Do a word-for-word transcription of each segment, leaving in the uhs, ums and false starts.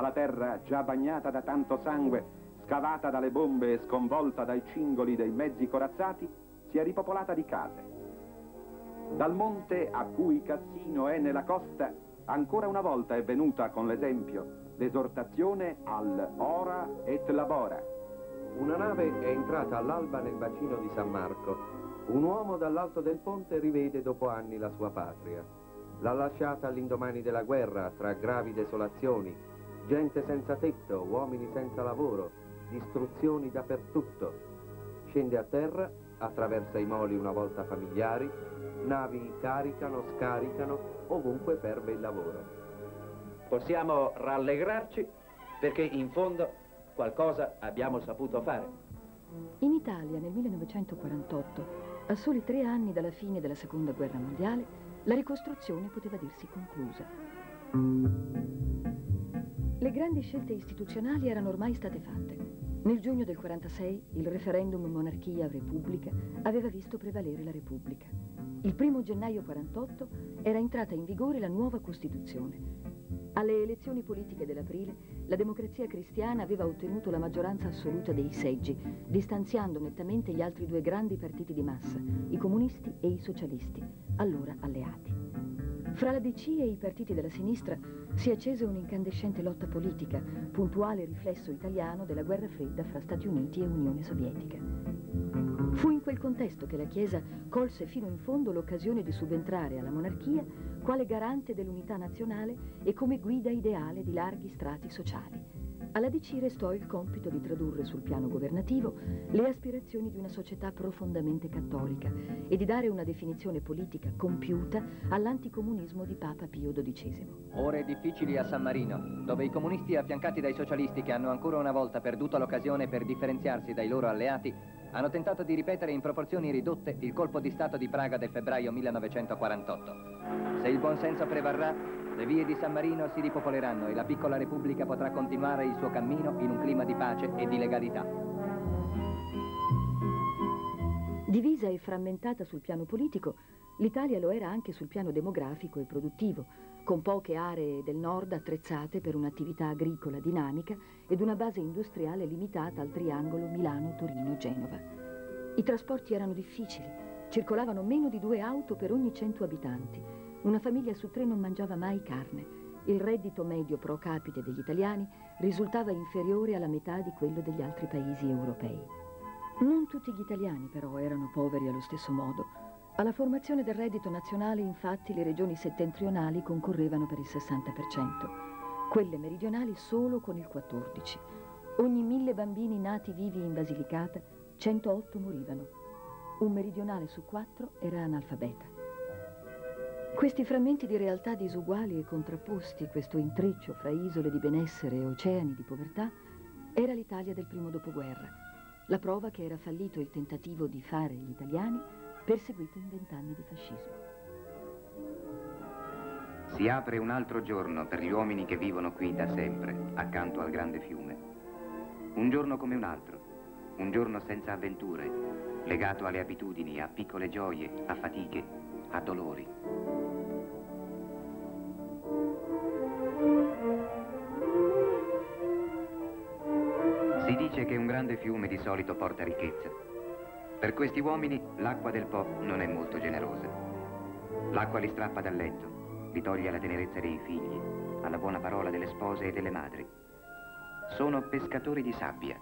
ma la terra, già bagnata da tanto sangue, scavata dalle bombe e sconvolta dai cingoli dei mezzi corazzati, si è ripopolata di case. Dal monte a cui Cassino è nella costa, ancora una volta è venuta con l'esempio l'esortazione al ora et labora. Una nave è entrata all'alba nel bacino di San Marco. Un uomo dall'alto del ponte rivede dopo anni la sua patria. L'ha lasciata all'indomani della guerra, tra gravi desolazioni, gente senza tetto, uomini senza lavoro, distruzioni dappertutto. Scende a terra, attraversa i moli una volta familiari, navi caricano, scaricano, ovunque ferve il lavoro. Possiamo rallegrarci perché in fondo qualcosa abbiamo saputo fare. In Italia nel millenovecentoquarantotto, a soli tre anni dalla fine della Seconda Guerra Mondiale, la ricostruzione poteva dirsi conclusa. Le grandi scelte istituzionali erano ormai state fatte. Nel giugno del quarantasei il referendum monarchia-repubblica aveva visto prevalere la Repubblica. Il primo gennaio quarantotto era entrata in vigore la nuova Costituzione. Alle elezioni politiche dell'aprile, la Democrazia Cristiana aveva ottenuto la maggioranza assoluta dei seggi, distanziando nettamente gli altri due grandi partiti di massa, i comunisti e i socialisti, allora alleati. Fra la D C e i partiti della sinistra si accese un'incandescente lotta politica, puntuale riflesso italiano della guerra fredda fra Stati Uniti e Unione Sovietica. Fu in quel contesto che la Chiesa colse fino in fondo l'occasione di subentrare alla monarchia quale garante dell'unità nazionale e come guida ideale di larghi strati sociali. Alla D C restò il compito di tradurre sul piano governativo le aspirazioni di una società profondamente cattolica e di dare una definizione politica compiuta all'anticomunismo di Papa Pio dodicesimo. Ore difficili a San Marino, dove i comunisti affiancati dai socialisti, che hanno ancora una volta perduto l'occasione per differenziarsi dai loro alleati, hanno tentato di ripetere in proporzioni ridotte il colpo di Stato di Praga del febbraio millenovecentoquarantotto. Se il buonsenso prevarrà, le vie di San Marino si ripopoleranno e la piccola Repubblica potrà continuare il suo cammino in un clima di pace e di legalità. Divisa e frammentata sul piano politico, l'Italia lo era anche sul piano demografico e produttivo, con poche aree del nord attrezzate per un'attività agricola dinamica ed una base industriale limitata al triangolo Milano-Torino-Genova. I trasporti erano difficili, circolavano meno di due auto per ogni cento abitanti, una famiglia su tre non mangiava mai carne, il reddito medio pro capite degli italiani risultava inferiore alla metà di quello degli altri paesi europei. Non tutti gli italiani però erano poveri allo stesso modo. Alla formazione del reddito nazionale, infatti, le regioni settentrionali concorrevano per il sessanta per cento, quelle meridionali solo con il quattordici per cento. Ogni mille bambini nati vivi in Basilicata, centootto morivano. Un meridionale su quattro era analfabeta. Questi frammenti di realtà disuguali e contrapposti, questo intreccio fra isole di benessere e oceani di povertà, era l'Italia del primo dopoguerra, la prova che era fallito il tentativo di fare gli italiani perseguito in vent'anni di fascismo. Si apre un altro giorno per gli uomini che vivono qui da sempre, accanto al grande fiume. Un giorno come un altro, un giorno senza avventure, legato alle abitudini, a piccole gioie, a fatiche, a dolori. Si dice che un grande fiume di solito porta ricchezza. Per questi uomini l'acqua del Po non è molto generosa. L'acqua li strappa dal letto, li toglie alla tenerezza dei figli, alla buona parola delle spose e delle madri. Sono pescatori di sabbia.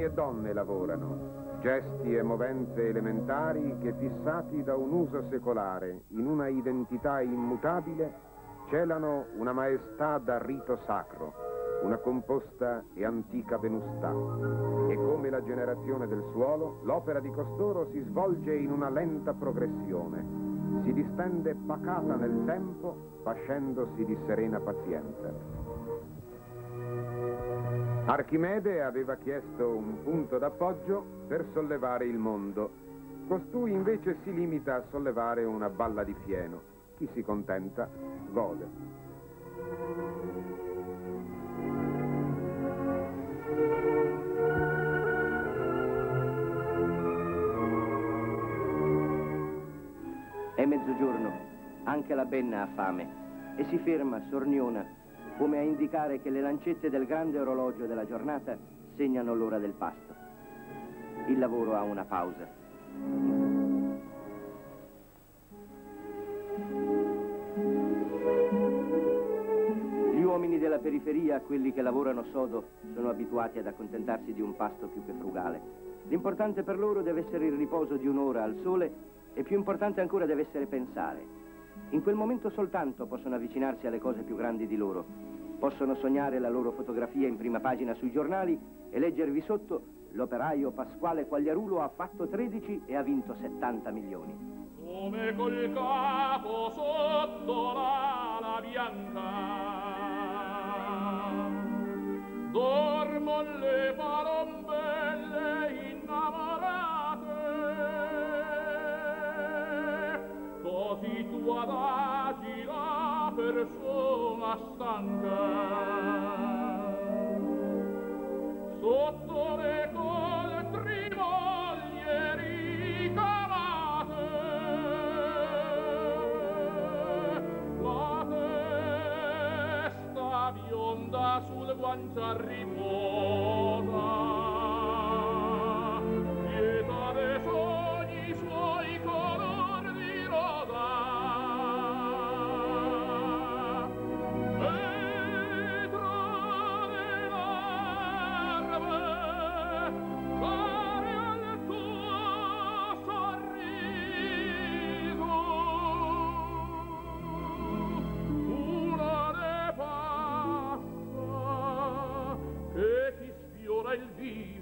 uomini e donne lavorano, gesti e movenze elementari che, fissati da un uso secolare in una identità immutabile, celano una maestà da rito sacro, una composta e antica venustà. E come la generazione del suolo, l'opera di costoro si svolge in una lenta progressione, si distende pacata nel tempo, pascendosi di serena pazienza. Archimede aveva chiesto un punto d'appoggio per sollevare il mondo. Costui invece si limita a sollevare una balla di fieno. Chi si contenta gode. È mezzogiorno, anche la Benna ha fame e si ferma, sorniona, come a indicare che le lancette del grande orologio della giornata segnano l'ora del pasto. Il lavoro ha una pausa. Della periferia, quelli che lavorano sodo sono abituati ad accontentarsi di un pasto più che frugale. L'importante per loro deve essere il riposo di un'ora al sole e più importante ancora deve essere pensare. In quel momento soltanto possono avvicinarsi alle cose più grandi di loro, possono sognare la loro fotografia in prima pagina sui giornali e leggervi sotto: l'operaio Pasquale Quagliarulo ha fatto tredici e ha vinto settanta milioni. Come col capo sotto l'ala bianca dormo le palombelle innamorate, così tu adagi la persona stanca. Sotto le coltri moglie ricamate, la testa bionda su guancia riposa, pietà dei sogni suoi color di rosa, e tra le larve pare al tuo sorriso una ne passa che ti sfiora il viso.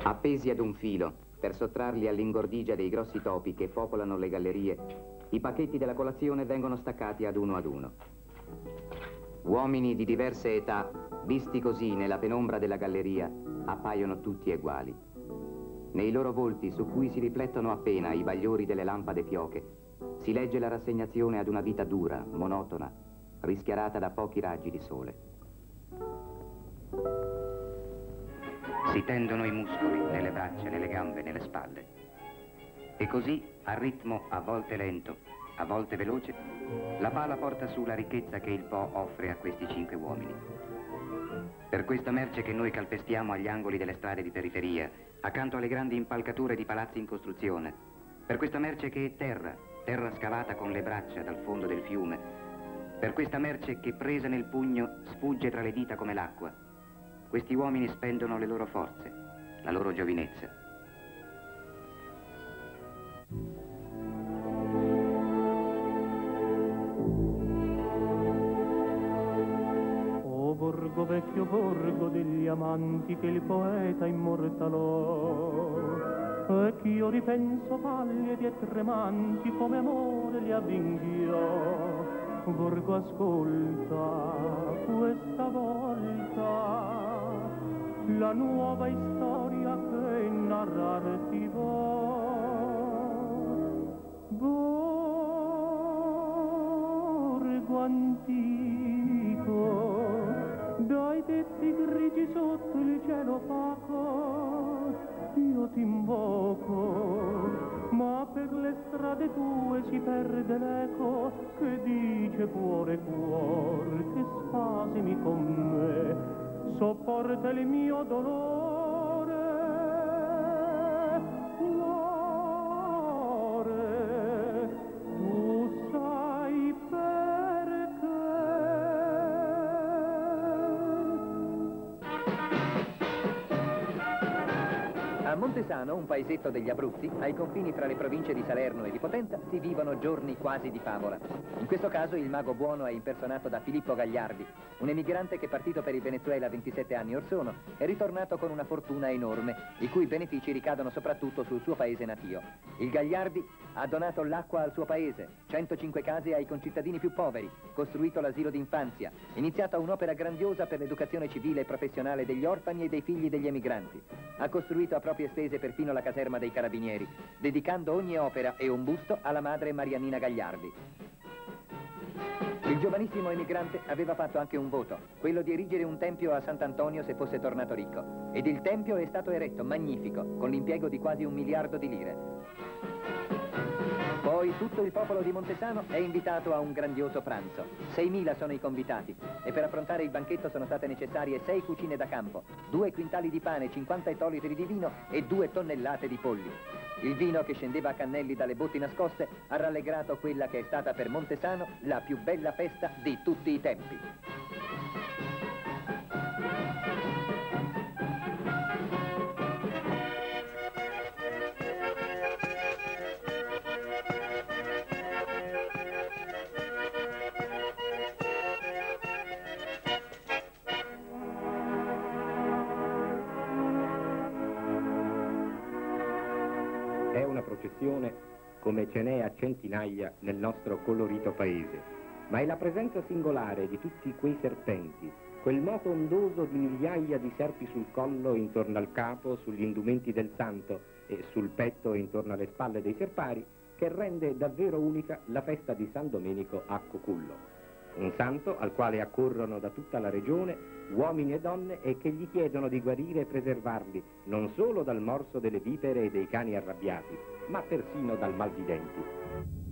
Appesi ad un filo, per sottrarli all'ingordigia dei grossi topi che popolano le gallerie, i pacchetti della colazione vengono staccati ad uno ad uno. Uomini di diverse età, visti così nella penombra della galleria, appaiono tutti uguali. Nei loro volti, su cui si riflettono appena i bagliori delle lampade fioche, si legge la rassegnazione ad una vita dura, monotona, rischiarata da pochi raggi di sole. Si tendono i muscoli nelle braccia, nelle gambe, nelle spalle. E così, a ritmo a volte lento, a volte veloce, la pala porta su la ricchezza che il Po offre a questi cinque uomini. Per questa merce che noi calpestiamo agli angoli delle strade di periferia, accanto alle grandi impalcature di palazzi in costruzione, per questa merce che è terra, terra scavata con le braccia dal fondo del fiume, per questa merce che presa nel pugno sfugge tra le dita come l'acqua, questi uomini spendono le loro forze, la loro giovinezza. Borgo vecchio, borgo degli amanti che il poeta immortalò, e che io ripenso pallidi e tremanti come amore li avvinghiò. Borgo ascolta questa volta la nuova storia che narrarti vo. Borgo antico dai tetti grigi sotto il cielo opaco, io ti invoco, ma per le strade tue si perde l'eco che dice cuore, cuore, che spasimi con me, sopporta il mio dolore, cuore, tu Montesano, un paesetto degli Abruzzi, ai confini fra le province di Salerno e di Potenza, si vivono giorni quasi di favola. In questo caso il mago buono è impersonato da Filippo Gagliardi, un emigrante che, partito per il Venezuela ventisette anni or sono, è ritornato con una fortuna enorme, i cui benefici ricadono soprattutto sul suo paese natio. Il Gagliardi ha donato l'acqua al suo paese, centocinque case ai concittadini più poveri, costruito l'asilo d'infanzia, iniziata un'opera grandiosa per l'educazione civile e professionale degli orfani e dei figli degli emigranti. Ha costruito a proprie spese perfino la caserma dei carabinieri, dedicando ogni opera e un busto alla madre Marianina Gagliardi. Il giovanissimo emigrante aveva fatto anche un voto, quello di erigere un tempio a Sant'Antonio se fosse tornato ricco. Ed il tempio è stato eretto, magnifico, con l'impiego di quasi un miliardo di lire. Poi tutto il popolo di Montesano è invitato a un grandioso pranzo. seimila sono i convitati e per affrontare il banchetto sono state necessarie sei cucine da campo, due quintali di pane, cinquanta ettolitri di vino e due tonnellate di polli. Il vino che scendeva a cannelli dalle botti nascoste ha rallegrato quella che è stata per Montesano la più bella festa di tutti i tempi. Come ce n'è a centinaia nel nostro colorito paese, ma è la presenza singolare di tutti quei serpenti, quel moto ondoso di migliaia di serpi sul collo, intorno al capo, sugli indumenti del santo e sul petto e intorno alle spalle dei serpari, che rende davvero unica la festa di San Domenico a Cocullo, un santo al quale accorrono da tutta la regione uomini e donne e che gli chiedono di guarire e preservarli non solo dal morso delle vipere e dei cani arrabbiati, ma persino dal mal di denti.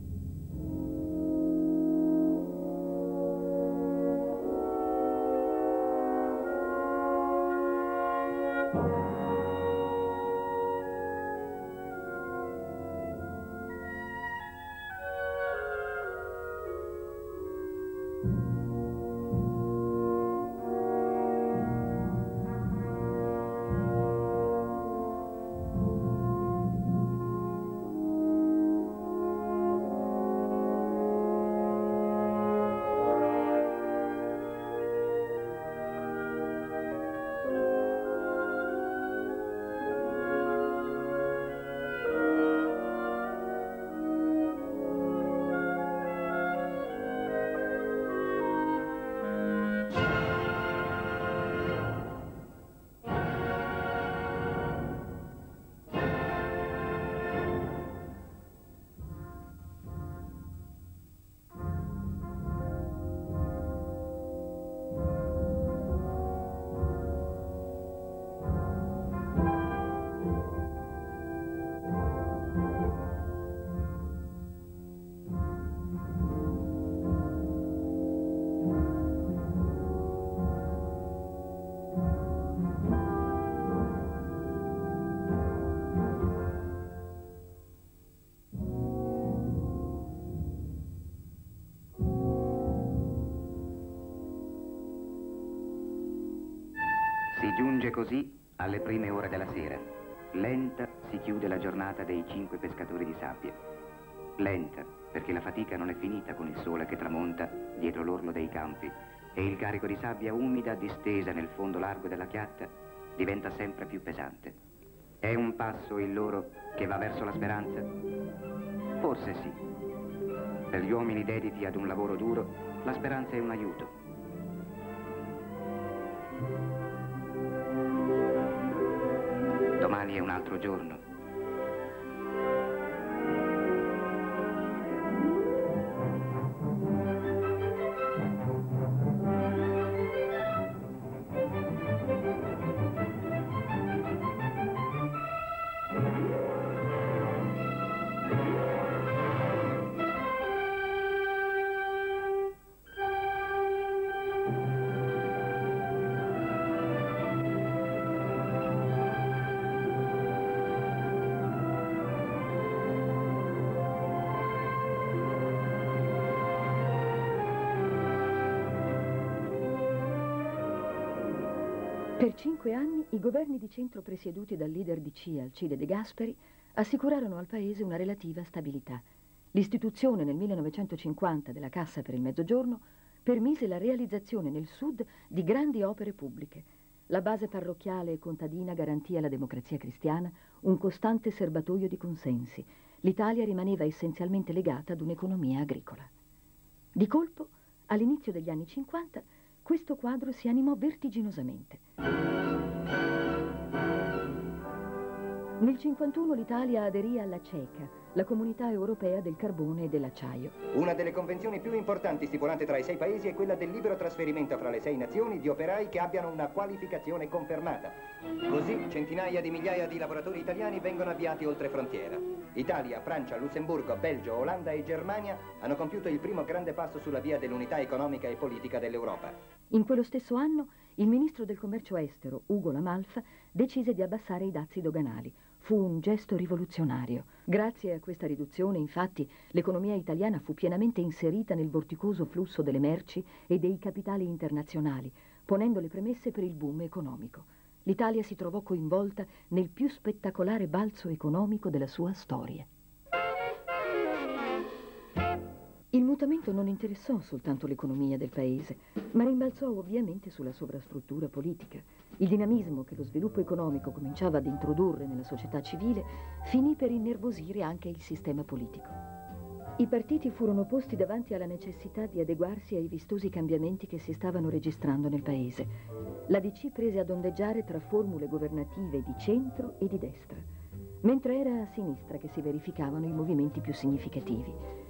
Giunge così alle prime ore della sera. Lenta si chiude la giornata dei cinque pescatori di sabbia. Lenta, perché la fatica non è finita con il sole che tramonta dietro l'orlo dei campi e il carico di sabbia umida distesa nel fondo largo della chiatta diventa sempre più pesante. È un passo il loro che va verso la speranza? Forse sì. Per gli uomini dediti ad un lavoro duro, la speranza è un aiuto. Domani è un altro giorno. Per cinque anni i governi di centro presieduti dal leader di C E C A, Alcide De Gasperi, assicurarono al paese una relativa stabilità. L'istituzione nel millenovecentocinquanta della Cassa per il Mezzogiorno permise la realizzazione nel sud di grandi opere pubbliche. La base parrocchiale e contadina garantì alla Democrazia Cristiana un costante serbatoio di consensi. L'Italia rimaneva essenzialmente legata ad un'economia agricola. Di colpo, all'inizio degli anni cinquanta, questo quadro si animò vertiginosamente. Nel cinquantuno l'Italia aderì alla CECA, la Comunità Europea del Carbone e dell'Acciaio. Una delle convenzioni più importanti stipulate tra i sei paesi è quella del libero trasferimento fra le sei nazioni di operai che abbiano una qualificazione confermata. Così centinaia di migliaia di lavoratori italiani vengono avviati oltre frontiera. Italia, Francia, Lussemburgo, Belgio, Olanda e Germania hanno compiuto il primo grande passo sulla via dell'unità economica e politica dell'Europa. In quello stesso anno, il ministro del commercio estero, Ugo Lamalfa, decise di abbassare i dazi doganali. Fu un gesto rivoluzionario. Grazie a questa riduzione, infatti, l'economia italiana fu pienamente inserita nel vorticoso flusso delle merci e dei capitali internazionali, ponendo le premesse per il boom economico. L'Italia si trovò coinvolta nel più spettacolare balzo economico della sua storia. Il mutamento non interessò soltanto l'economia del paese, ma rimbalzò ovviamente sulla sovrastruttura politica. Il dinamismo che lo sviluppo economico cominciava ad introdurre nella società civile finì per innervosire anche il sistema politico. I partiti furono posti davanti alla necessità di adeguarsi ai vistosi cambiamenti che si stavano registrando nel paese. La D C prese ad ondeggiare tra formule governative di centro e di destra, mentre era a sinistra che si verificavano i movimenti più significativi.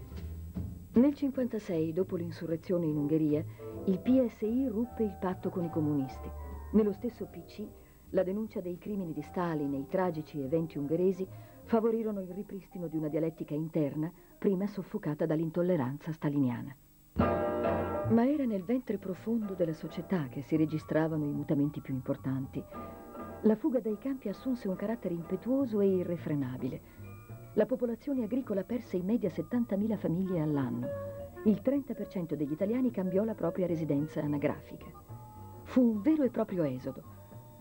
Nel cinquantasei, dopo l'insurrezione in Ungheria, il P S I ruppe il patto con i comunisti. Nello stesso P C, la denuncia dei crimini di Stalin e i tragici eventi ungheresi favorirono il ripristino di una dialettica interna prima soffocata dall'intolleranza staliniana. Ma era nel ventre profondo della società che si registravano i mutamenti più importanti. La fuga dai campi assunse un carattere impetuoso e irrefrenabile. La popolazione agricola perse in media settantamila famiglie all'anno. Il trenta per cento degli italiani cambiò la propria residenza anagrafica. Fu un vero e proprio esodo,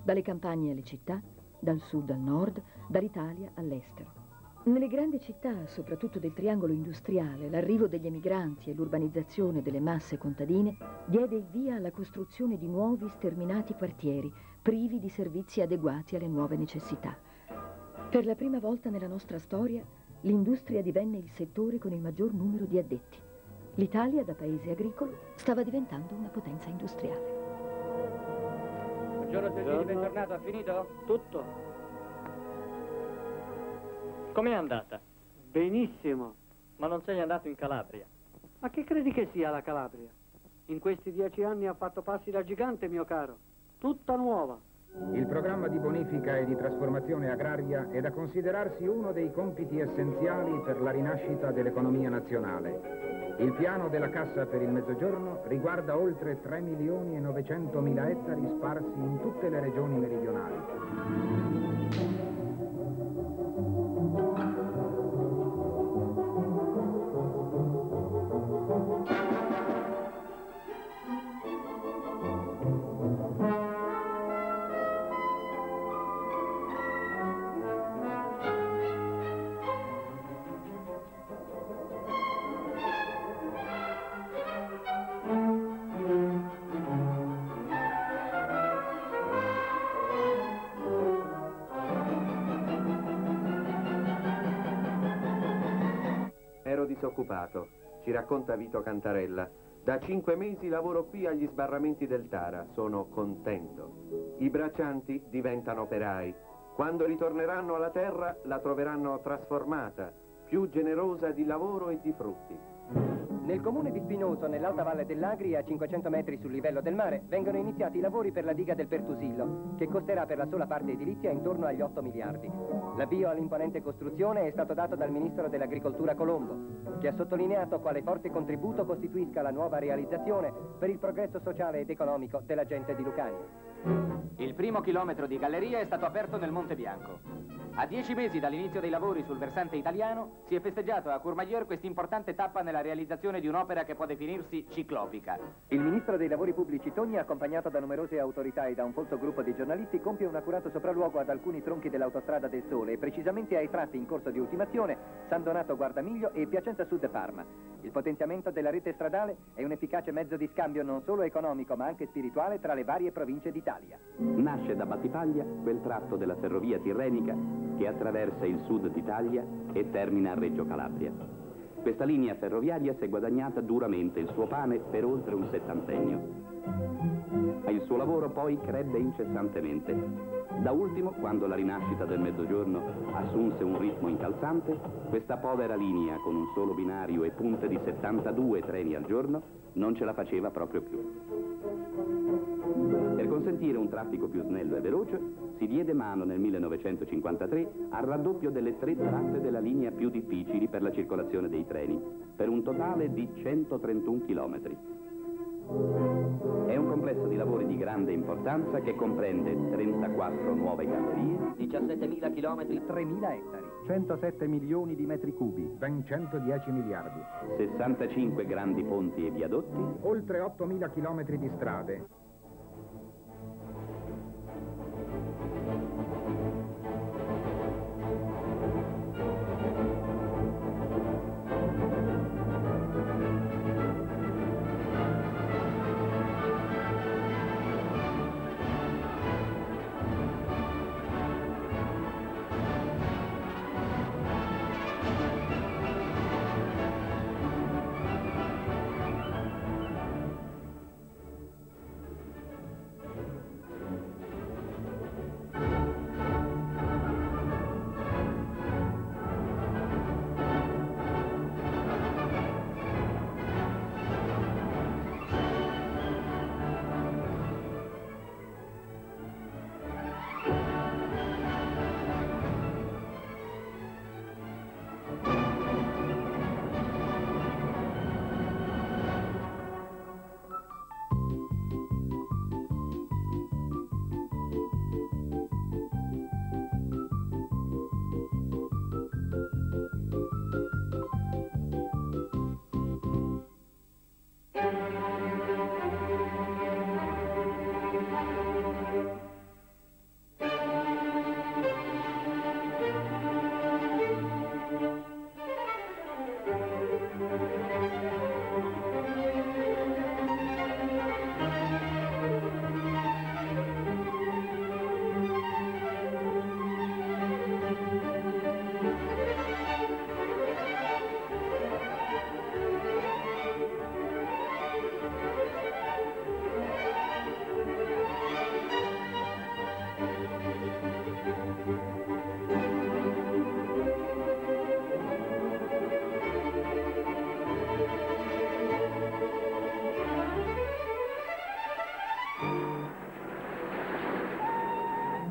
dalle campagne alle città, dal sud al nord, dall'Italia all'estero. Nelle grandi città, soprattutto del triangolo industriale, l'arrivo degli emigranti e l'urbanizzazione delle masse contadine diede il via alla costruzione di nuovi sterminati quartieri, privi di servizi adeguati alle nuove necessità. Per la prima volta nella nostra storia, l'industria divenne il settore con il maggior numero di addetti. L'Italia, da paese agricolo, stava diventando una potenza industriale. Buongiorno, Sergini, bentornato. Ha finito? Tutto. Com'è andata? Benissimo. Ma non sei andato in Calabria? Ma che credi che sia la Calabria? In questi dieci anni ha fatto passi da gigante, mio caro. Tutta nuova. Il programma di bonifica e di trasformazione agraria è da considerarsi uno dei compiti essenziali per la rinascita dell'economia nazionale. Il piano della Cassa per il Mezzogiorno riguarda oltre tre milioni e novecentomila ettari sparsi in tutte le regioni meridionali. Disoccupato, ci racconta Vito Cantarella. Da cinque mesi lavoro qui agli sbarramenti del Tara, sono contento. I braccianti diventano operai. Quando ritorneranno alla terra la troveranno trasformata, più generosa di lavoro e di frutti. Nel comune di Spinoso, nell'alta valle dell'Agri, a cinquecento metri sul livello del mare, vengono iniziati i lavori per la diga del Pertusillo, che costerà per la sola parte edilizia intorno agli otto miliardi. L'avvio all'imponente costruzione è stato dato dal ministro dell'Agricoltura Colombo, che ha sottolineato quale forte contributo costituisca la nuova realizzazione per il progresso sociale ed economico della gente di Lucania. Il primo chilometro di galleria è stato aperto nel Monte Bianco. A dieci mesi dall'inizio dei lavori sul versante italiano si è festeggiato a Courmayeur quest'importante tappa nella realizzazione realizzazione di un'opera che può definirsi ciclopica. Il ministro dei lavori pubblici Togni, accompagnato da numerose autorità e da un folto gruppo di giornalisti, compie un accurato sopralluogo ad alcuni tronchi dell'autostrada del Sole e precisamente ai tratti in corso di ultimazione San Donato-Guardamiglio e Piacenza-Sud Parma. Il potenziamento della rete stradale è un efficace mezzo di scambio non solo economico ma anche spirituale tra le varie province d'Italia. Nasce da Battipaglia quel tratto della ferrovia tirrenica che attraversa il sud d'Italia e termina a Reggio Calabria. Questa linea ferroviaria si è guadagnata duramente il suo pane per oltre un settantennio. Il suo lavoro poi crebbe incessantemente. Da ultimo, quando la rinascita del Mezzogiorno assunse un ritmo incalzante, questa povera linea con un solo binario e punte di settantadue treni al giorno non ce la faceva proprio più. Per consentire un traffico più snello e veloce, si diede mano nel millenovecentocinquantatré al raddoppio delle tre tratte della linea più difficili per la circolazione dei treni, per un totale di centotrentuno chilometri. È un complesso di lavori di grande importanza che comprende trentaquattro nuove gallerie, diciassettemila chilometri, tremila ettari, centosette milioni di metri cubi, ben centodieci miliardi, sessantacinque grandi ponti e viadotti, oltre ottomila chilometri di strade.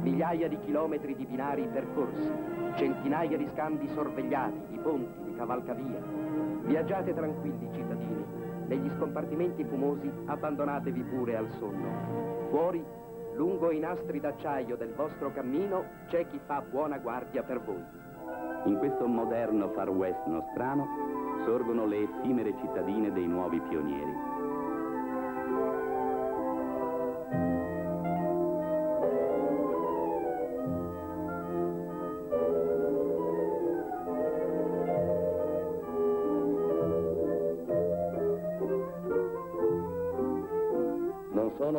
Migliaia di chilometri di binari percorsi, centinaia di scambi sorvegliati, di ponti, di cavalcavia. Viaggiate tranquilli, cittadini, negli scompartimenti fumosi abbandonatevi pure al sonno. Fuori, lungo i nastri d'acciaio del vostro cammino, c'è chi fa buona guardia per voi. In questo moderno far west nostrano sorgono le effimere cittadine dei nuovi pionieri.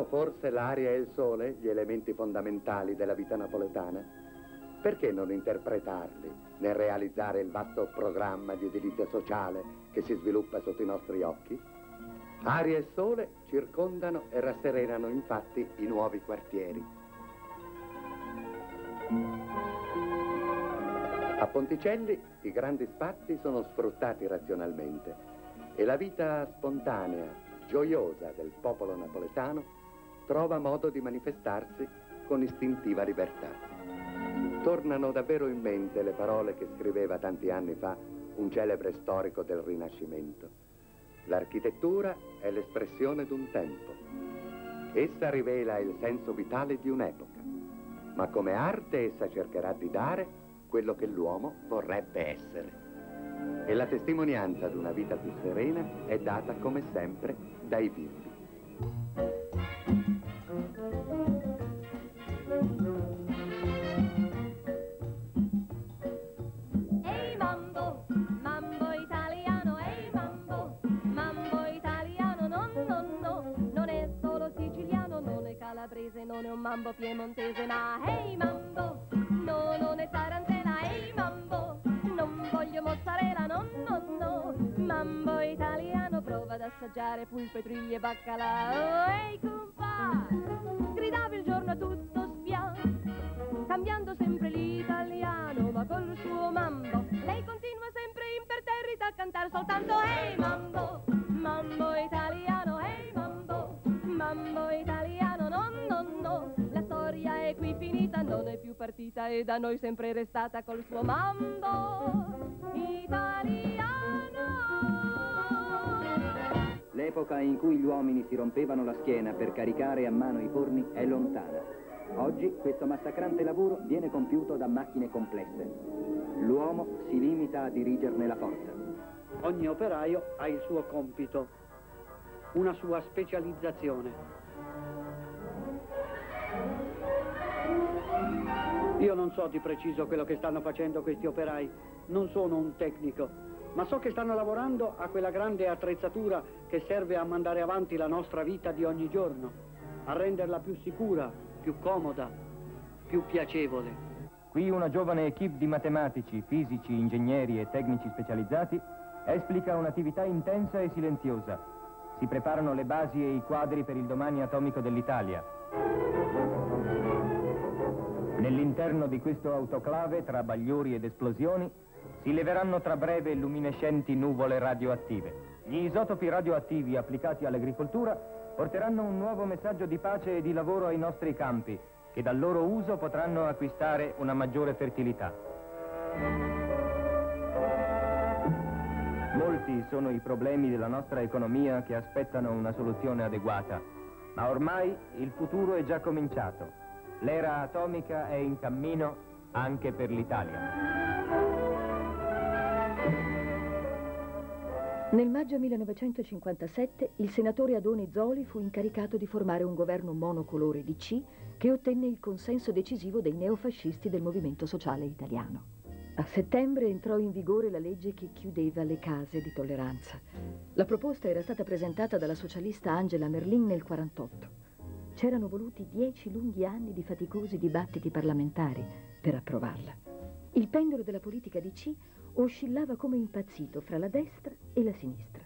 Forse l'aria e il sole, gli elementi fondamentali della vita napoletana, perché non interpretarli nel realizzare il vasto programma di edilizia sociale che si sviluppa sotto i nostri occhi? Aria e sole circondano e rasserenano infatti i nuovi quartieri. A Ponticelli i grandi spazi sono sfruttati razionalmente e la vita spontanea, gioiosa del popolo napoletano trova modo di manifestarsi con istintiva libertà. Tornano davvero in mente le parole che scriveva tanti anni fa un celebre storico del Rinascimento. L'architettura è l'espressione d'un tempo. Essa rivela il senso vitale di un'epoca, ma come arte essa cercherà di dare quello che l'uomo vorrebbe essere. E la testimonianza di una vita più serena è data, come sempre, dai bimbi. Non è un mambo piemontese, ma hey mambo, no, non è tarantella, hey mambo, non voglio mozzarella, no, no, no, mambo italiano, prova ad assaggiare pulpe, triglie e baccalà, oh, hey compa, gridava il giorno a tutto spiano, cambiando sempre l'italiano, ma col suo mambo, lei continua sempre imperterrita a cantare soltanto hey mambo, mambo italiano, hey mambo, mambo italiano. Qui finita, non è più partita e da noi sempre restata col suo mambo italiano. L'epoca in cui gli uomini si rompevano la schiena per caricare a mano i forni è lontana. Oggi questo massacrante lavoro viene compiuto da macchine complesse. L'uomo si limita a dirigerne la forza. Ogni operaio ha il suo compito, una sua specializzazione. Io non so di preciso quello che stanno facendo questi operai, non sono un tecnico, ma so che stanno lavorando a quella grande attrezzatura che serve a mandare avanti la nostra vita di ogni giorno, a renderla più sicura, più comoda, più piacevole. Qui una giovane equipe di matematici, fisici, ingegneri e tecnici specializzati esplica un'attività intensa e silenziosa. Si preparano le basi e i quadri per il domani atomico dell'Italia. Nell'interno di questo autoclave, tra bagliori ed esplosioni, si leveranno tra breve luminescenti nuvole radioattive. Gli isotopi radioattivi applicati all'agricoltura porteranno un nuovo messaggio di pace e di lavoro ai nostri campi, che dal loro uso potranno acquistare una maggiore fertilità. Molti sono i problemi della nostra economia che aspettano una soluzione adeguata, ma ormai il futuro è già cominciato. L'era atomica è in cammino anche per l'Italia. Nel maggio millenovecentocinquantasette il senatore Adoni Zoli fu incaricato di formare un governo monocolore D C che ottenne il consenso decisivo dei neofascisti del Movimento Sociale Italiano. A settembre entrò in vigore la legge che chiudeva le case di tolleranza. La proposta era stata presentata dalla socialista Angela Merlin nel millenovecentoquarantotto. C'erano voluti dieci lunghi anni di faticosi dibattiti parlamentari per approvarla. Il pendolo della politica D C oscillava come impazzito fra la destra e la sinistra,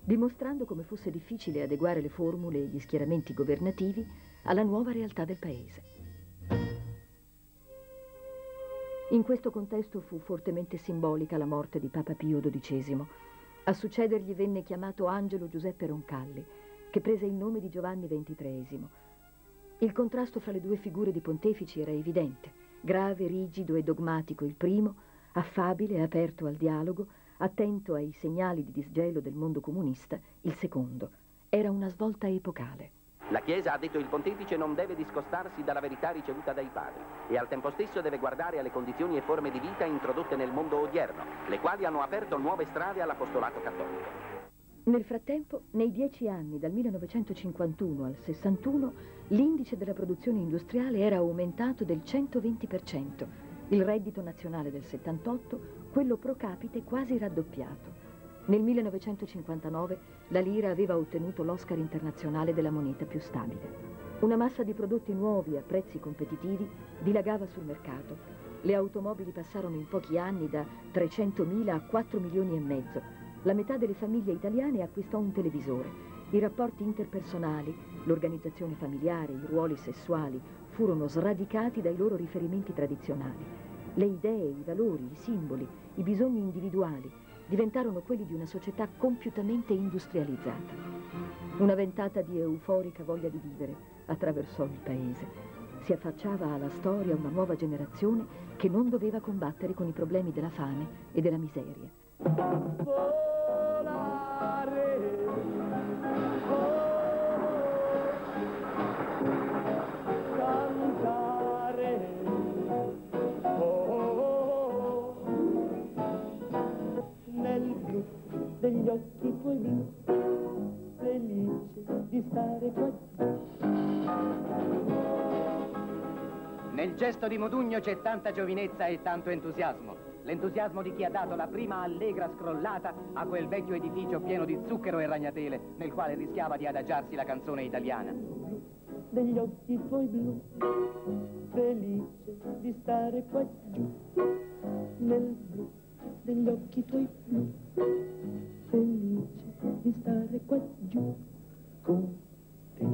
dimostrando come fosse difficile adeguare le formule e gli schieramenti governativi alla nuova realtà del paese. In questo contesto fu fortemente simbolica la morte di Papa Pio dodicesimo. A succedergli venne chiamato Angelo Giuseppe Roncalli, che prese il nome di Giovanni ventitreesimo. Il contrasto fra le due figure di pontefici era evidente, grave, rigido e dogmatico il primo, affabile e aperto al dialogo, attento ai segnali di disgelo del mondo comunista il secondo. Era una svolta epocale. La Chiesa, ha detto il pontefice, non deve discostarsi dalla verità ricevuta dai padri e al tempo stesso deve guardare alle condizioni e forme di vita introdotte nel mondo odierno, le quali hanno aperto nuove strade all'apostolato cattolico. Nel frattempo, nei dieci anni, dal millenovecentocinquantuno al sessantuno, l'indice della produzione industriale era aumentato del centoventi per cento, il reddito nazionale del settantotto, quello pro capite quasi raddoppiato. Nel millenovecentocinquantanove la lira aveva ottenuto l'Oscar internazionale della moneta più stabile. Una massa di prodotti nuovi a prezzi competitivi dilagava sul mercato. Le automobili passarono in pochi anni da trecentomila a quattro milioni e mezzo. La metà delle famiglie italiane acquistò un televisore. I rapporti interpersonali, l'organizzazione familiare, i ruoli sessuali furono sradicati dai loro riferimenti tradizionali. Le idee, i valori, i simboli, i bisogni individuali diventarono quelli di una società compiutamente industrializzata. Una ventata di euforica voglia di vivere attraversò il paese. Si affacciava alla storia una nuova generazione che non doveva combattere con i problemi della fame e della miseria. Volare, oh, cantare, oh, Nel gesto di Modugno c'è tanta giovinezza e tanto entusiasmo. L'entusiasmo di chi ha dato la prima allegra scrollata a quel vecchio edificio pieno di zucchero e ragnatele nel quale rischiava di adagiarsi la canzone italiana. Degli occhi tuoi blu, felice di stare qua giù, nel blu, degli occhi tuoi blu, felice di stare qua giù con te.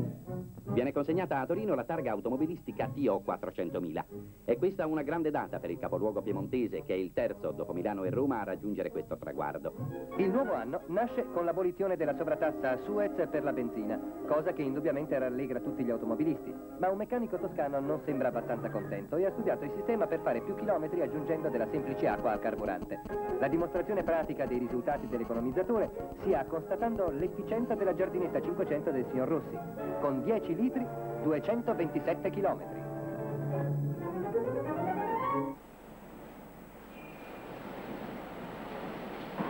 Viene consegnata a Torino la targa automobilistica T O quattrocentomila. È questa una grande data per il capoluogo piemontese, che è il terzo, dopo Milano e Roma, a raggiungere questo traguardo. Il nuovo anno nasce con l'abolizione della sovratassa a Suez per la benzina, cosa che indubbiamente rallegra tutti gli automobilisti. Ma un meccanico toscano non sembra abbastanza contento e ha studiato il sistema per fare più chilometri aggiungendo della semplice acqua al carburante. La dimostrazione pratica dei risultati dell'economizzatore si ha constatando l'efficienza della giardinetta cinquecento del signor Rossi, con dieci litri, duecentoventisette chilometri.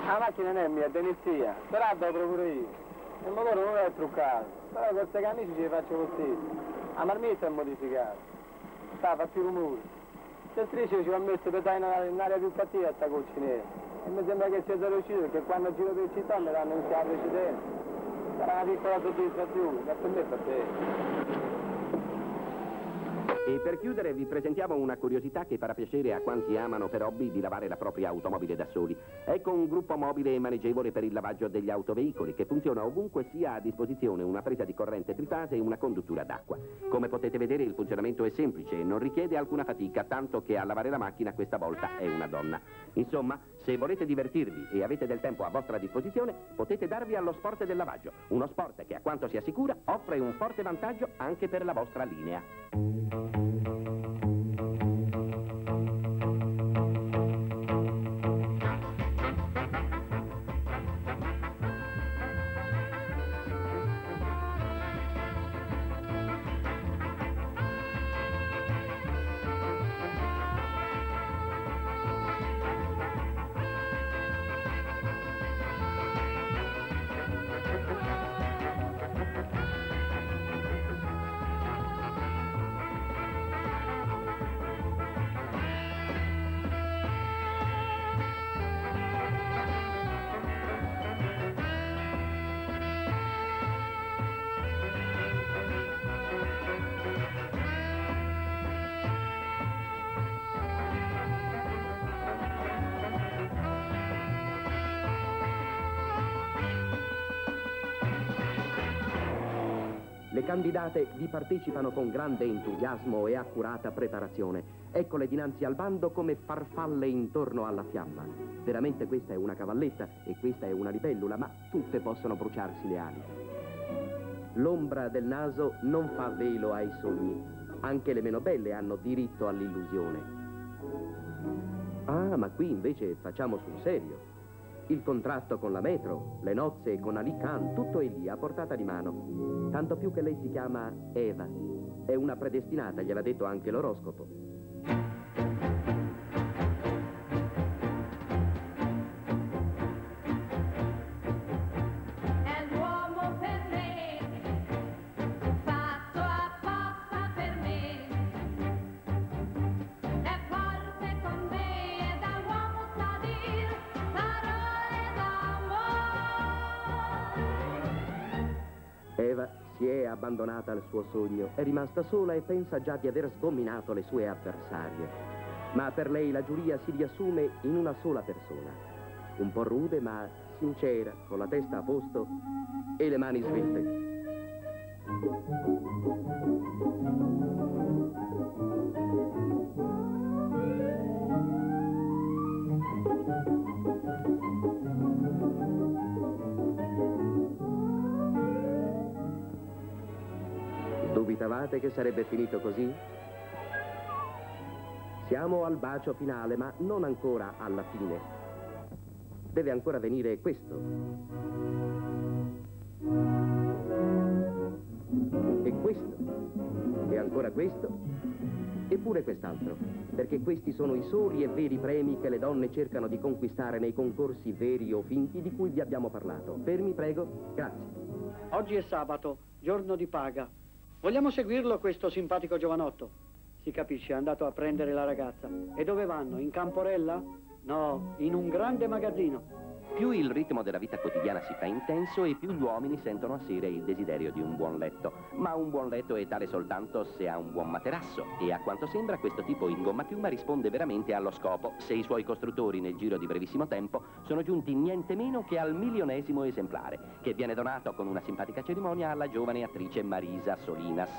La macchina non è mia, è denizia, però devo pure io. Il motore non è truccato, però con queste camici ci faccio così. La marmita è modificata, sta, fa più rumore. Le strisce ci ho messo per dare un'area più cattiva a sta coccinera. E mi sembra che sia già riuscito, perché quando giro per città mi danno un chiave precedente. Sarà una piccola soddisfazione, da per me per te. E per chiudere vi presentiamo una curiosità che farà piacere a quanti amano per hobby di lavare la propria automobile da soli. Ecco un gruppo mobile e maneggevole per il lavaggio degli autoveicoli, che funziona ovunque sia a disposizione una presa di corrente trifase e una conduttura d'acqua. Come potete vedere il funzionamento è semplice e non richiede alcuna fatica, tanto che a lavare la macchina questa volta è una donna. Insomma, se volete divertirvi e avete del tempo a vostra disposizione, potete darvi allo sport del lavaggio, uno sport che, a quanto si assicura, offre un forte vantaggio anche per la vostra linea. Le candidate vi partecipano con grande entusiasmo e accurata preparazione. Eccole dinanzi al bando come farfalle intorno alla fiamma. Veramente questa è una cavalletta e questa è una libellula, ma tutte possono bruciarsi le ali. L'ombra del naso non fa velo ai sogni. Anche le meno belle hanno diritto all'illusione. Ah, ma qui invece facciamo sul serio. Il contratto con la metro, le nozze con Ali Khan, tutto è lì, a portata di mano. Tanto più che lei si chiama Eva. È una predestinata, gliel'ha detto anche l'oroscopo. Abbandonata al suo sogno, è rimasta sola e pensa già di aver sgominato le sue avversarie. Ma per lei la giuria si riassume in una sola persona, un po' rude ma sincera, con la testa a posto e le mani svolte. Dubitavate che sarebbe finito così? Siamo al bacio finale, ma non ancora alla fine. Deve ancora venire questo. E questo. E ancora questo. Eppure quest'altro. Perché questi sono i soli e veri premi che le donne cercano di conquistare nei concorsi veri o finti di cui vi abbiamo parlato. Fermi, prego. Grazie. Oggi è sabato. giorno di paga. Vogliamo seguirlo questo simpatico giovanotto? Si capisce, è andato a prendere la ragazza. E dove vanno? In Camporella? No, in un grande magazzino. Più il ritmo della vita quotidiana si fa intenso e più gli uomini sentono assire il desiderio di un buon letto. Ma un buon letto è tale soltanto se ha un buon materasso, e a quanto sembra questo tipo in gomma piuma risponde veramente allo scopo, se i suoi costruttori nel giro di brevissimo tempo sono giunti niente meno che al milionesimo esemplare, che viene donato con una simpatica cerimonia alla giovane attrice Marisa Solinas.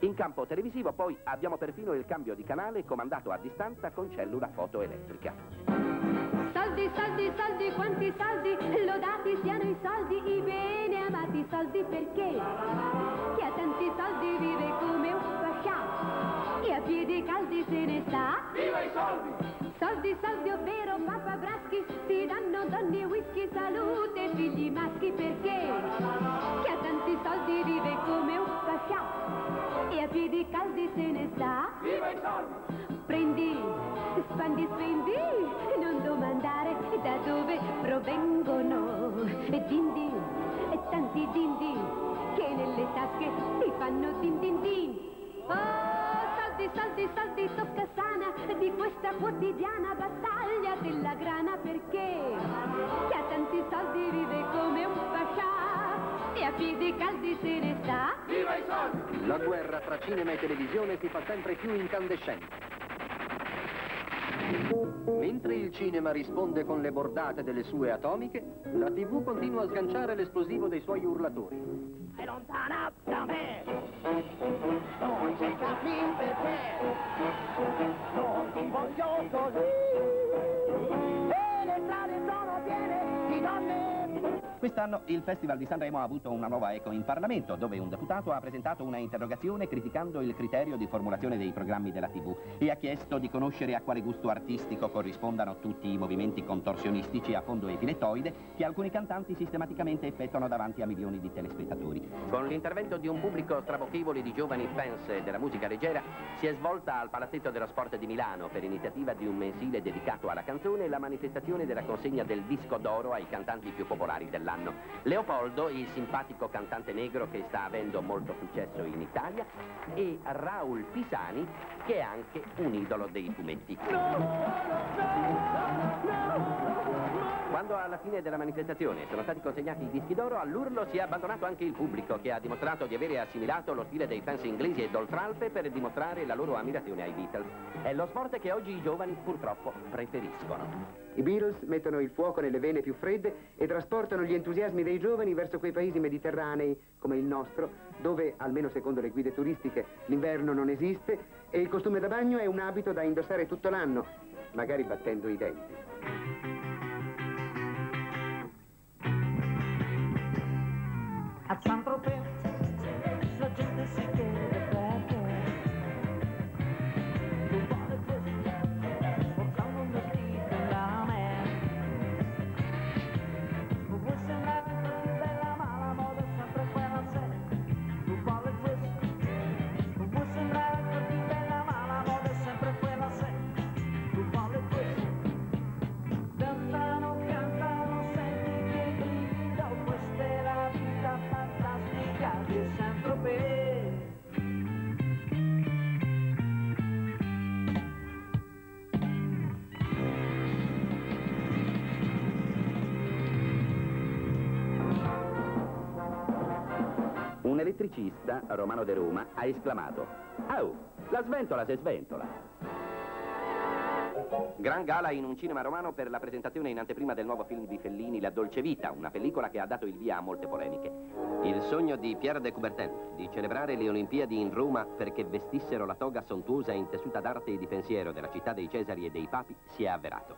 In campo televisivo poi abbiamo perfino il cambio di canale comandato a distanza con cellula fotoelettrica. Soldi, soldi, soldi, quanti soldi, lodati siano i soldi, i bene amati soldi, perché chi ha tanti soldi vive come un pascià e a piedi caldi se ne sta. Viva i soldi! Soldi, soldi, ovvero Papa Braschi, si danno donne, whisky, salute, figli maschi, perché chi ha tanti soldi vive come un pascià e a piedi caldi se ne sta. Viva i soldi! Prendi, spandi, spendi, non domandare da dove provengono. E dindi, e tanti dindi, che nelle tasche ti fanno din din din. Oh! Soldi, soldi, soldi, tocca sana di questa quotidiana battaglia della grana, perché chi ha tanti soldi vive come un pascià e a piedi caldi se ne sta. Viva i soldi! La guerra tra cinema e televisione si fa sempre più incandescente. Mentre il cinema risponde con le bordate delle sue atomiche, la tivù continua a sganciare l'esplosivo dei suoi urlatori. È lontana da me, non c'è capire perché, non ti voglio così, e le strade sono piene di donne. Quest'anno il Festival di Sanremo ha avuto una nuova eco in Parlamento, dove un deputato ha presentato una interrogazione criticando il criterio di formulazione dei programmi della tivù e ha chiesto di conoscere a quale gusto artistico corrispondano tutti i movimenti contorsionistici a fondo epilettoide che alcuni cantanti sistematicamente effettuano davanti a milioni di telespettatori. Con l'intervento di un pubblico strabochevole di giovani fans della musica leggera si è svolta al Palazzetto dello Sport di Milano, per iniziativa di un mensile dedicato alla canzone, la manifestazione della consegna del disco d'oro ai cantanti più popolari del l'anno. Leopoldo, il simpatico cantante negro che sta avendo molto successo in Italia, e Raul Pisani, che è anche un idolo dei fumetti. No, no, no, no. Quando alla fine della manifestazione sono stati consegnati i dischi d'oro, all'urlo si è abbandonato anche il pubblico, che ha dimostrato di avere assimilato lo stile dei fans inglesi e d'oltralpe per dimostrare la loro ammirazione ai Beatles. È lo sport che oggi i giovani purtroppo preferiscono. I Beatles mettono il fuoco nelle vene più fredde e trasportano gli entusiasmi dei giovani verso quei paesi mediterranei, come il nostro, dove, almeno secondo le guide turistiche, l'inverno non esiste e il costume da bagno è un abito da indossare tutto l'anno, magari battendo i denti. A Saint-Tropez la gente si chiede perché. Un elettricista, romano di Roma, ha esclamato: "Au, la sventola se sventola!" Gran gala in un cinema romano per la presentazione in anteprima del nuovo film di Fellini, La dolce vita, una pellicola che ha dato il via a molte polemiche. Il sogno di Pierre de Coubertin di celebrare le Olimpiadi in Roma perché vestissero la toga sontuosa e intessuta d'arte e di pensiero della città dei Cesari e dei Papi si è avverato.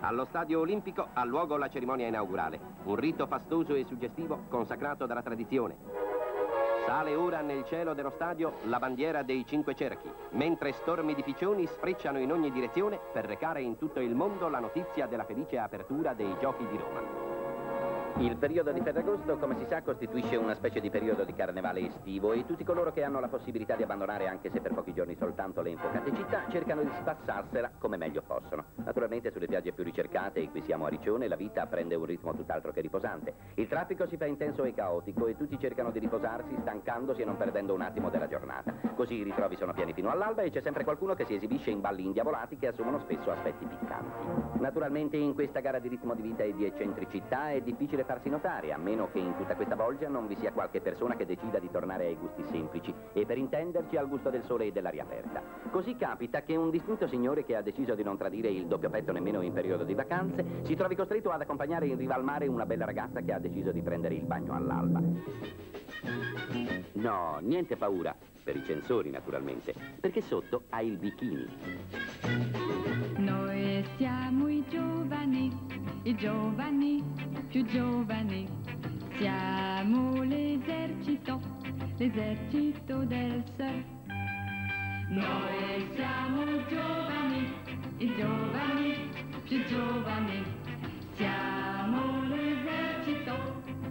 Allo Stadio Olimpico ha luogo la cerimonia inaugurale, un rito fastoso e suggestivo consacrato dalla tradizione. Sale ora nel cielo dello stadio la bandiera dei cinque cerchi, mentre stormi di piccioni sfrecciano in ogni direzione per recare in tutto il mondo la notizia della felice apertura dei Giochi di Roma. Il periodo di Ferragosto, come si sa, costituisce una specie di periodo di carnevale estivo e tutti coloro che hanno la possibilità di abbandonare, anche se per pochi giorni soltanto, le infuocate città cercano di spassarsela come meglio possono. Naturalmente sulle piagge più ricercate, e qui siamo a Riccione, la vita prende un ritmo tutt'altro che riposante. Il traffico si fa intenso e caotico e tutti cercano di riposarsi stancandosi e non perdendo un attimo della giornata. Così i ritrovi sono pieni fino all'alba e c'è sempre qualcuno che si esibisce in balli indiavolati che assumono spesso aspetti piccanti. Naturalmente in questa gara di ritmo di vita e di eccentricità è difficile farsi notare, a meno che in tutta questa bolgia non vi sia qualche persona che decida di tornare ai gusti semplici e, per intenderci, al gusto del sole e dell'aria aperta. Così capita che un distinto signore che ha deciso di non tradire il doppio petto nemmeno in periodo di vacanze si trovi costretto ad accompagnare in riva al mare una bella ragazza che ha deciso di prendere il bagno all'alba. No, niente paura, per i censori naturalmente, perché sotto ha il bikini. Noi siamo i giovani, i giovani, più giovani, siamo l'esercito, l'esercito del surf. Noi siamo giovani, i giovani, più giovani, siamo l'esercito,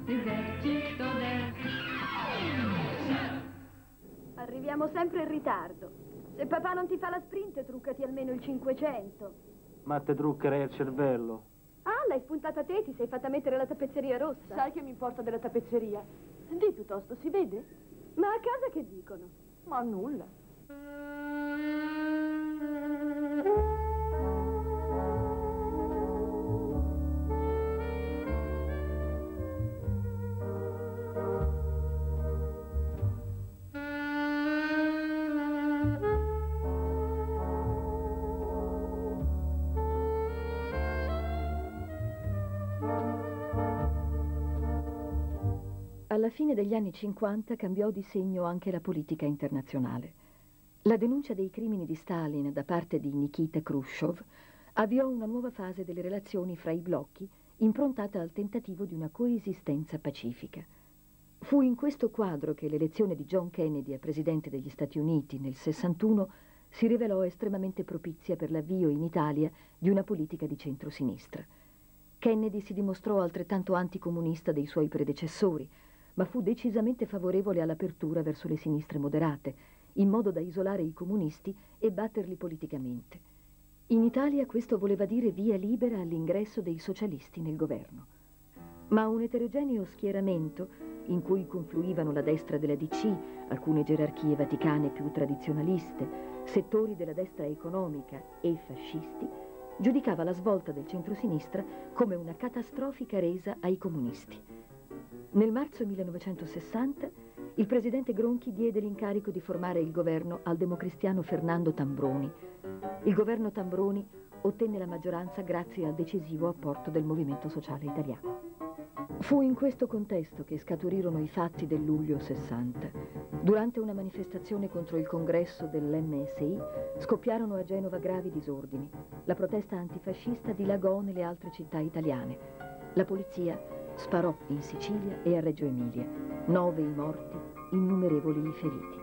l'esercito del surf. Arriviamo sempre in ritardo. Se papà non ti fa la sprint, truccati almeno il cinquecento. Ma te truccherei il cervello. Ah, l'hai spuntata te, ti sei fatta mettere la tappezzeria rossa. Sai che mi importa della tappezzeria? Dì piuttosto, si vede? Ma a casa che dicono? Ma nulla. Alla fine degli anni cinquanta cambiò di segno anche la politica internazionale. La denuncia dei crimini di Stalin da parte di Nikita Khrushchev avviò una nuova fase delle relazioni fra i blocchi, improntata al tentativo di una coesistenza pacifica. Fu in questo quadro che l'elezione di John Kennedy a presidente degli Stati Uniti nel sessantuno si rivelò estremamente propizia per l'avvio in Italia di una politica di centrosinistra. Kennedy si dimostrò altrettanto anticomunista dei suoi predecessori, ma fu decisamente favorevole all'apertura verso le sinistre moderate, in modo da isolare i comunisti e batterli politicamente. In Italia questo voleva dire via libera all'ingresso dei socialisti nel governo. Ma un eterogeneo schieramento, in cui confluivano la destra della D C, alcune gerarchie vaticane più tradizionaliste, settori della destra economica e fascisti, giudicava la svolta del centrosinistra come una catastrofica resa ai comunisti. Nel marzo millenovecentosessanta il presidente Gronchi diede l'incarico di formare il governo al democristiano Fernando Tambroni. Il governo Tambroni ottenne la maggioranza grazie al decisivo apporto del Movimento Sociale Italiano. Fu in questo contesto che scaturirono i fatti del luglio sessanta. Durante una manifestazione contro il congresso dell'M S I scoppiarono a Genova gravi disordini. La protesta antifascista dilagò nelle altre città italiane. La polizia sparò in Sicilia e a Reggio Emilia. Nove i morti, innumerevoli i feriti.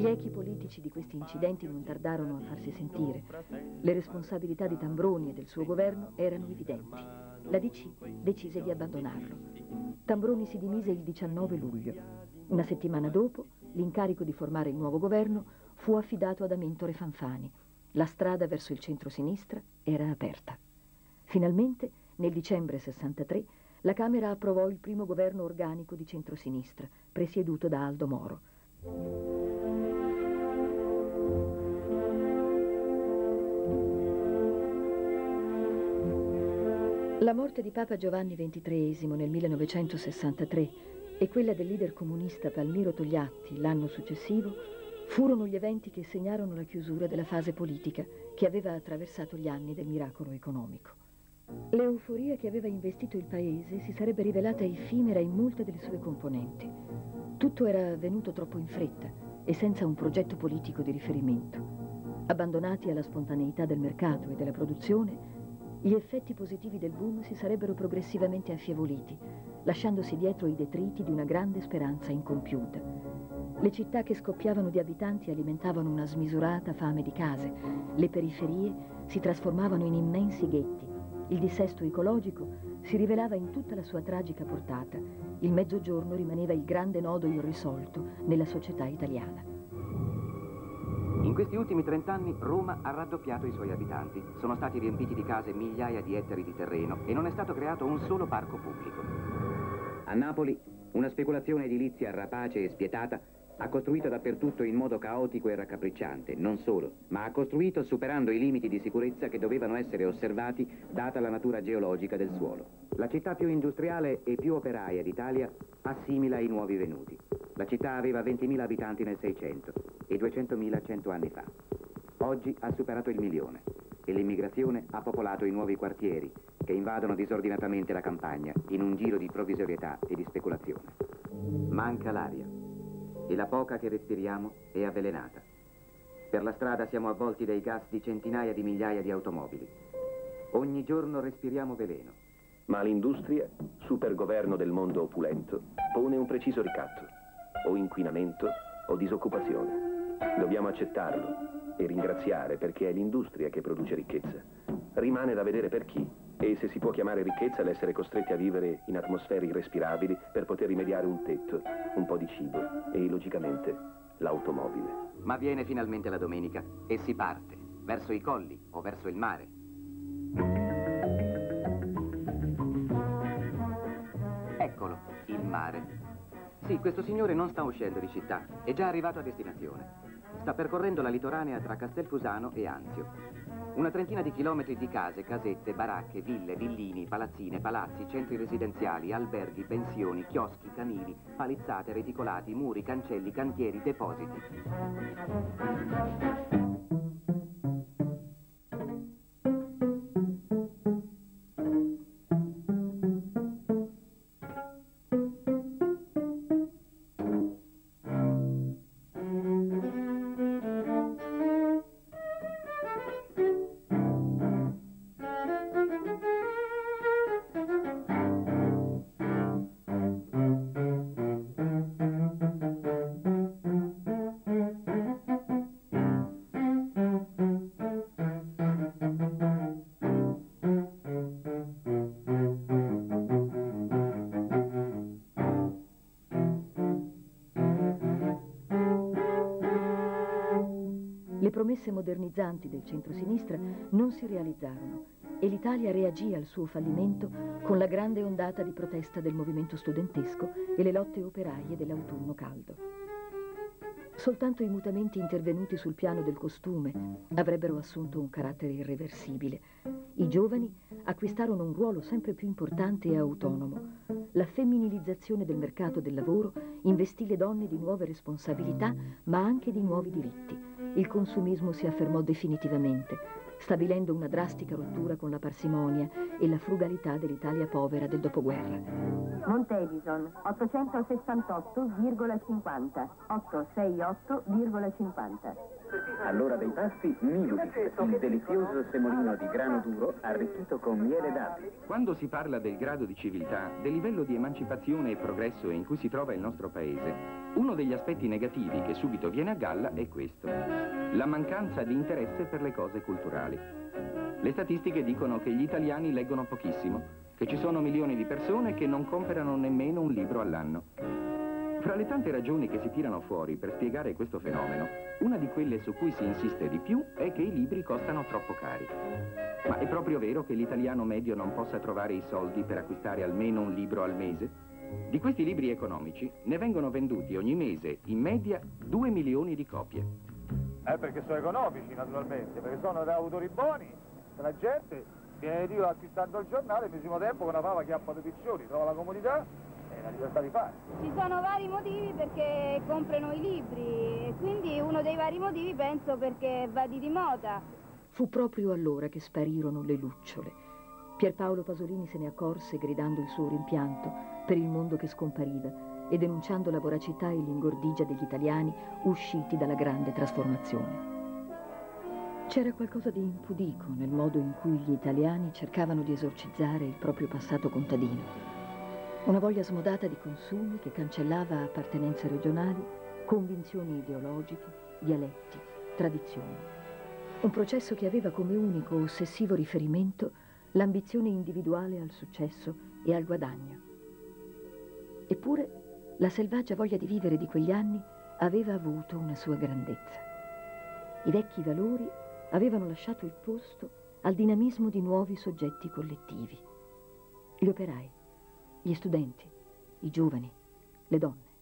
Gli echi politici di questi incidenti non tardarono a farsi sentire. Le responsabilità di Tambroni e del suo governo erano evidenti. La D C decise di abbandonarlo. Tambroni si dimise il diciannove luglio. Una settimana dopo, l'incarico di formare il nuovo governo fu affidato ad Amintore Fanfani. La strada verso il centro-sinistra era aperta. Finalmente, nel dicembre sessantatré, la Camera approvò il primo governo organico di centro-sinistra, presieduto da Aldo Moro. La morte di Papa Giovanni ventitreesimo nel millenovecentosessantatré e quella del leader comunista Palmiro Togliatti l'anno successivo furono gli eventi che segnarono la chiusura della fase politica che aveva attraversato gli anni del miracolo economico. L'euforia che aveva investito il paese si sarebbe rivelata effimera in molte delle sue componenti. Tutto era avvenuto troppo in fretta e senza un progetto politico di riferimento. Abbandonati alla spontaneità del mercato e della produzione, gli effetti positivi del boom si sarebbero progressivamente affievoliti lasciandosi dietro i detriti di una grande speranza incompiuta. Le città che scoppiavano di abitanti alimentavano una smisurata fame di case, le periferie si trasformavano in immensi ghetti, il dissesto ecologico si rivelava in tutta la sua tragica portata, il Mezzogiorno rimaneva il grande nodo irrisolto nella società italiana. In questi ultimi trent'anni Roma ha raddoppiato i suoi abitanti, sono stati riempiti di case migliaia di ettari di terreno e non è stato creato un solo parco pubblico. A Napoli una speculazione edilizia rapace e spietata ha costruito dappertutto in modo caotico e raccapricciante, non solo, ma ha costruito superando i limiti di sicurezza che dovevano essere osservati data la natura geologica del suolo. La città più industriale e più operaia d'Italia assimila i nuovi venuti. La città aveva ventimila abitanti nel Seicento e duecentomila cento anni fa. Oggi ha superato il milione e l'immigrazione ha popolato i nuovi quartieri che invadono disordinatamente la campagna in un giro di provvisorietà e di speculazione. Manca l'aria. E la poca che respiriamo è avvelenata. Per la strada siamo avvolti dai gas di centinaia di migliaia di automobili. Ogni giorno respiriamo veleno. Ma l'industria, supergoverno del mondo opulento, pone un preciso ricatto. O inquinamento o disoccupazione. Dobbiamo accettarlo e ringraziare perché è l'industria che produce ricchezza. Rimane da vedere per chi e se si può chiamare ricchezza l'essere costretti a vivere in atmosfere irrespirabili per poter rimediare un tetto, un po' di cibo e, logicamente, l'automobile. Ma viene finalmente la domenica e si parte, verso i colli o verso il mare. Eccolo, il mare. Sì, questo signore non sta uscendo di città, è già arrivato a destinazione. Sta percorrendo la litoranea tra Castelfusano e Anzio. Una trentina di chilometri di case, casette, baracche, ville, villini, palazzine, palazzi, centri residenziali, alberghi, pensioni, chioschi, camini, palizzate, reticolati, muri, cancelli, cantieri, depositi. Promesse modernizzanti del centrosinistra non si realizzarono e l'Italia reagì al suo fallimento con la grande ondata di protesta del movimento studentesco e le lotte operaie dell'autunno caldo. Soltanto i mutamenti intervenuti sul piano del costume avrebbero assunto un carattere irreversibile. I giovani acquistarono un ruolo sempre più importante e autonomo. La femminilizzazione del mercato del lavoro investì le donne di nuove responsabilità, ma anche di nuovi diritti. Il consumismo si affermò definitivamente, stabilendo una drastica rottura con la parsimonia e la frugalità dell'Italia povera del dopoguerra. Monte Edison, ottocentosessantotto virgola cinquanta, ottocentosessantotto virgola cinquanta. All'ora dei pasti, Miluvic, il delizioso semolino di grano duro arricchito con miele d'api. Quando si parla del grado di civiltà, del livello di emancipazione e progresso in cui si trova il nostro paese, uno degli aspetti negativi che subito viene a galla è questo, la mancanza di interesse per le cose culturali. Le statistiche dicono che gli italiani leggono pochissimo, che ci sono milioni di persone che non comprano nemmeno un libro all'anno. Fra le tante ragioni che si tirano fuori per spiegare questo fenomeno, una di quelle su cui si insiste di più è che i libri costano troppo cari. Ma è proprio vero che l'italiano medio non possa trovare i soldi per acquistare almeno un libro al mese? Di questi libri economici ne vengono venduti ogni mese, in media, due milioni di copie. Eh, perché sono economici, naturalmente, perché sono da autori buoni, la gente viene di là acquistando il giornale, al medesimo tempo con una pava chiappa di piccioni, trova la comodità e la libertà di fare. Ci sono vari motivi perché comprano i libri, e quindi uno dei vari motivi penso perché va di moda. Fu proprio allora che sparirono le lucciole. Pierpaolo Pasolini se ne accorse gridando il suo rimpianto per il mondo che scompariva e denunciando la voracità e l'ingordigia degli italiani usciti dalla grande trasformazione. C'era qualcosa di impudico nel modo in cui gli italiani cercavano di esorcizzare il proprio passato contadino. Una voglia smodata di consumi che cancellava appartenenze regionali, convinzioni ideologiche, dialetti, tradizioni. Un processo che aveva come unico ossessivo riferimento l'ambizione individuale al successo e al guadagno. Eppure, la selvaggia voglia di vivere di quegli anni aveva avuto una sua grandezza. I vecchi valori avevano lasciato il posto al dinamismo di nuovi soggetti collettivi. Gli operai, gli studenti, i giovani, le donne.